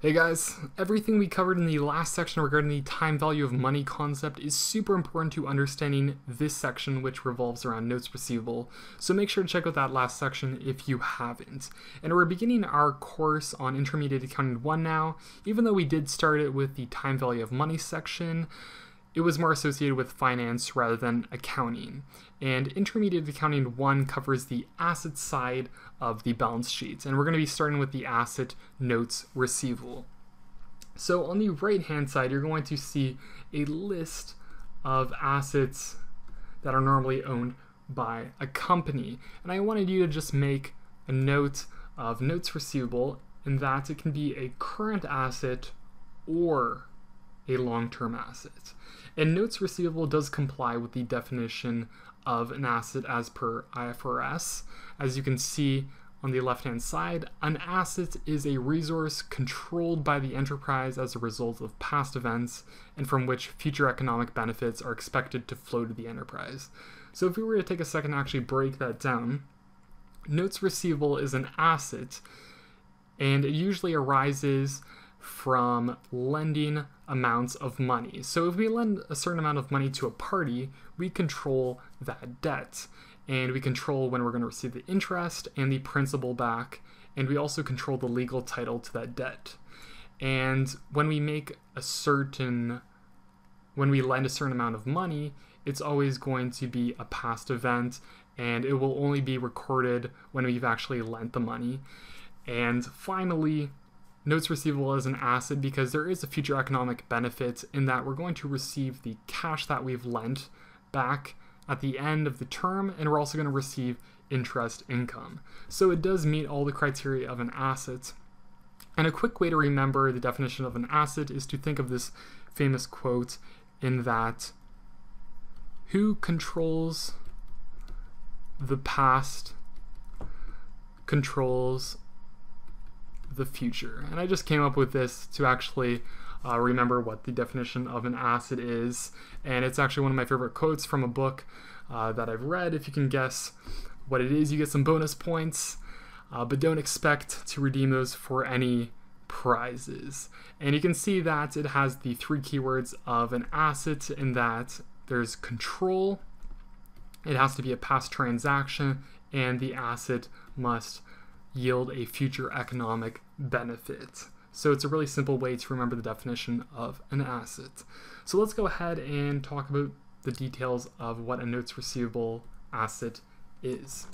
Hey guys, everything we covered in the last section regarding the time value of money concept is super important to understanding this section, which revolves around notes receivable, so make sure to check out that last section if you haven't. And we're beginning our course on Intermediate Accounting 1 now. Even though we did start it with the time value of money section, it was more associated with finance rather than accounting. And Intermediate Accounting 1 covers the asset side of the balance sheets. And we're going to be starting with the asset notes receivable. So on the right-hand side, you're going to see a list of assets that are normally owned by a company. And I wanted you to just make a note of notes receivable in that it can be a current asset or a long-term asset. And notes receivable does comply with the definition of an asset as per IFRS. As you can see on the left-hand side, an asset is a resource controlled by the enterprise as a result of past events and from which future economic benefits are expected to flow to the enterprise. So if we were to take a second to actually break that down, notes receivable is an asset and it usually arises from lending amounts of money. So if we lend a certain amount of money to a party, we control that debt, and we control when we're going to receive the interest and the principal back, and we also control the legal title to that debt. And when we lend a certain amount of money, it's always going to be a past event, and it will only be recorded when we've actually lent the money. And finally, notes receivable is an asset because there is a future economic benefit in that we're going to receive the cash that we've lent back at the end of the term, and we're also going to receive interest income. So it does meet all the criteria of an asset. And a quick way to remember the definition of an asset is to think of this famous quote in that who controls the past controls the future. And I just came up with this to actually remember what the definition of an asset is, and it's actually one of my favorite quotes from a book that I've read. If you can guess what it is, you get some bonus points, but don't expect to redeem those for any prizes. And you can see that it has the three keywords of an asset in that there's control, it has to be a past transaction, and the asset must yield a future economic benefit. So it's a really simple way to remember the definition of an asset. So let's go ahead and talk about the details of what a notes receivable asset is.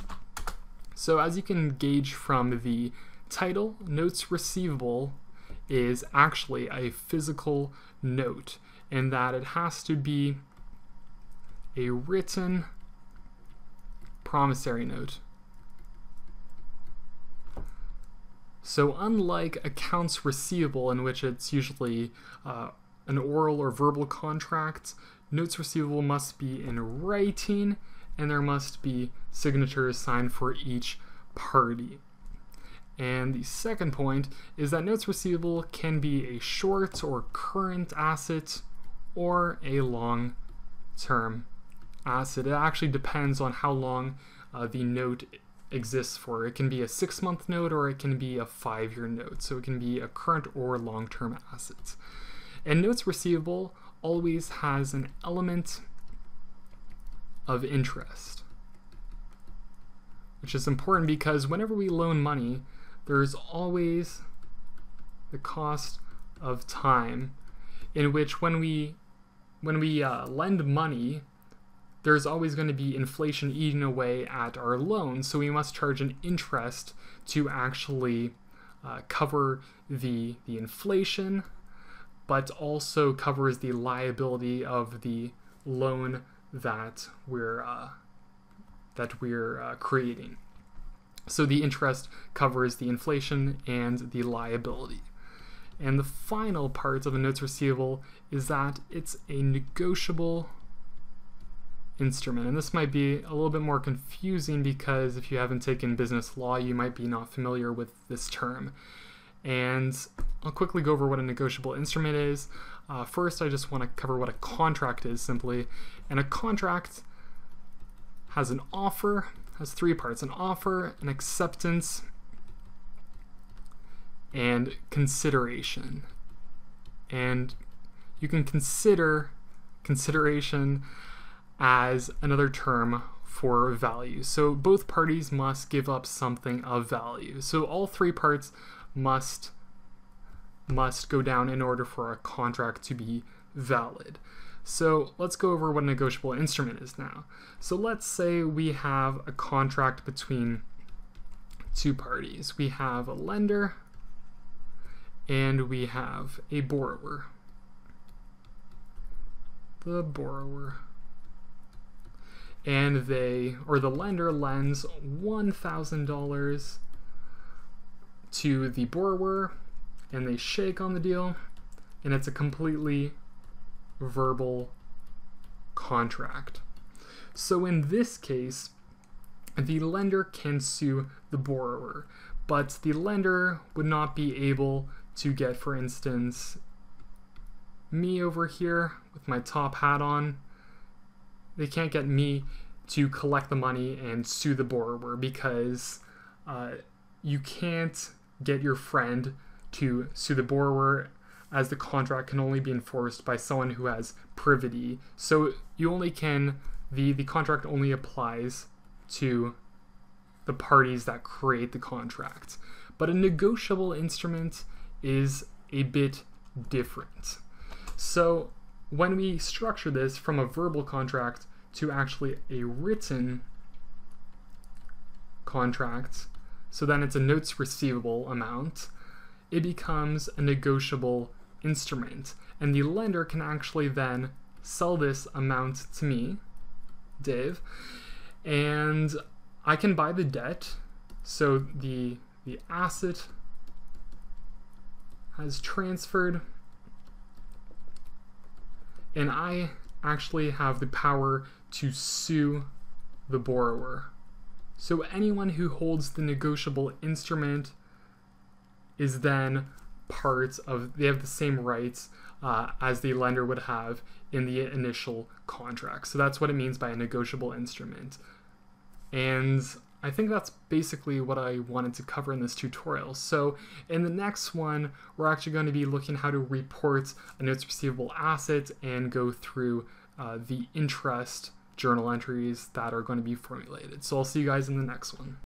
So as you can gauge from the title, notes receivable is actually a physical note in that it has to be a written promissory note. So unlike accounts receivable, in which it's usually an oral or verbal contract, notes receivable must be in writing, and there must be signatures signed for each party. And the second point is that notes receivable can be a short or current asset or a long-term asset. It actually depends on how long the note exists for. It can be a 6-month note or it can be a 5-year note, so it can be a current or long-term asset. And notes receivable always has an element of interest, which is important because whenever we loan money, there's always the cost of time, in which when we lend money, there's always going to be inflation eating away at our loan, so we must charge an interest to actually cover the inflation, but also covers the liability of the loan that we're creating. So the interest covers the inflation and the liability. And the final part of a notes receivable is that it's a negotiable instrument. And this might be a little bit more confusing because if you haven't taken business law, you might be not familiar with this term. And I'll quickly go over what a negotiable instrument is. First, I just want to cover what a contract is simply. And a contract has an offer, has three parts: an offer, an acceptance, and consideration. And you can consider consideration as another term for value. So both parties must give up something of value. So all three parts must go down in order for a contract to be valid. So let's go over what a negotiable instrument is now. So let's say we have a contract between two parties. We have a lender and we have a borrower. The borrower. And the lender lends $1,000 to the borrower, and they shake on the deal, and it's a completely verbal contract. So in this case, the lender can sue the borrower, but the lender would not be able to get, for instance, me over here with my top hat on. They can't get me to collect the money and sue the borrower, because you can't get your friend to sue the borrower, as the contract can only be enforced by someone who has privity. So you only can, the contract only applies to the parties that create the contract. But a negotiable instrument is a bit different. So when we structure this from a verbal contract to actually a written contract, so then it's a notes receivable amount, it becomes a negotiable instrument. And the lender can actually then sell this amount to me, Dave, and I can buy the debt. So the asset has transferred, and I actually have the power to sue the borrower. So anyone who holds the negotiable instrument is then part of, they have the same rights as the lender would have in the initial contract. So that's what it means by a negotiable instrument. And I think that's basically what I wanted to cover in this tutorial. So in the next one, we're actually going to be looking how to report a notes receivable asset and go through the interest journal entries that are going to be formulated. So I'll see you guys in the next one.